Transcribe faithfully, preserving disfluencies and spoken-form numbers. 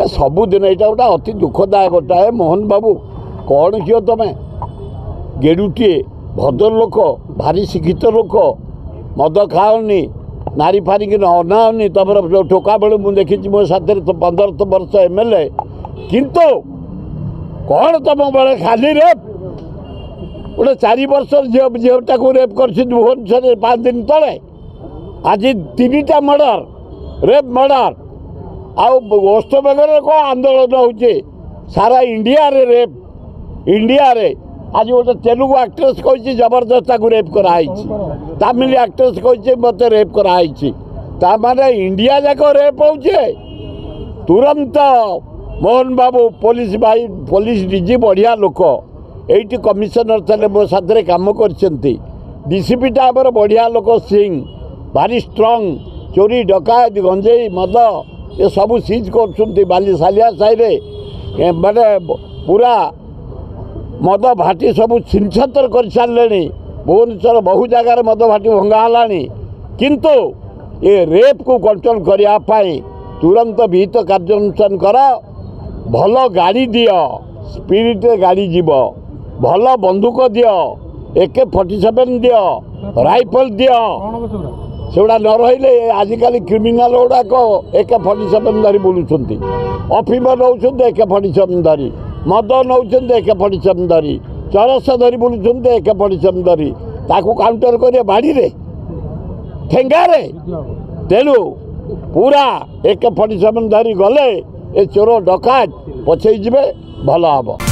आम सबुदिन यहाँ गोटे अति दुखदायक गोटाए मोहन बाबू कौन झील तुम्हें गेडुटे भद्र लोक भारी शिक्षित लोक मद खाओनी नारी फारिकी अनाओनी तुम जो ठोका बेलू मुझे देखी मो साथ पंद्रह वर्ष एम एल ए कितु कौन तुम बेले खाली रेप गोटे चार वर्ष झील झीलटा को रेप कर भुवनेश्वर पाँच दिन तले आज तीन टा मर्डर रेप मर्डर आस्तबेगर कौन आंदोलन होचे सारा इंडिया रे रेप इंडिया रे आज गोटे तेलुगु एक्ट्रेस कही जबरदस्त रेप कराई तमिल एक्ट्रेस कही मत रेप कराई ताने इंडिया जाक रेप होचे तुरंत मोहन बाबू पुलिस भाई पुलिस डीजी बढ़िया लोक ये कमिशनर थे मो साथ कम करसीपीटा आम बढ़िया लोक सिंह भारी स्ट्रंग चोरी डकायत गंजेई मद ये सब सीज कर बालिशालिया साहि माने पूरा मद भाटी सब छिंछतर कर सारे भुवनेश्वर बहु जगार मद भाटी भंगाला किंतु ये रेप को कंट्रोल करने तुरंत विहित कार्यानुष्ठान कर भल गाड़ी दि स्पिरिट गाड़ी जीव भल बंदूक दि ए के सैंतालीस दि राइफल दि से गुड़ा न रही आजिकल क्रिमिनाल गुड़ाक ए के सैंतालीस धरी बुलूं अफिम नौकर ए के सैंतालीस धरी मद नौकर ए के सैंतालीस धरी चरस धरी बुलूं ए के सैंतालीस धरी ताकू काउंटर करे बाड़ी रे ठेंगार तेणु पूरा ए के सैंतालीस धरी गले ए चोर डकायत पछे भल हम।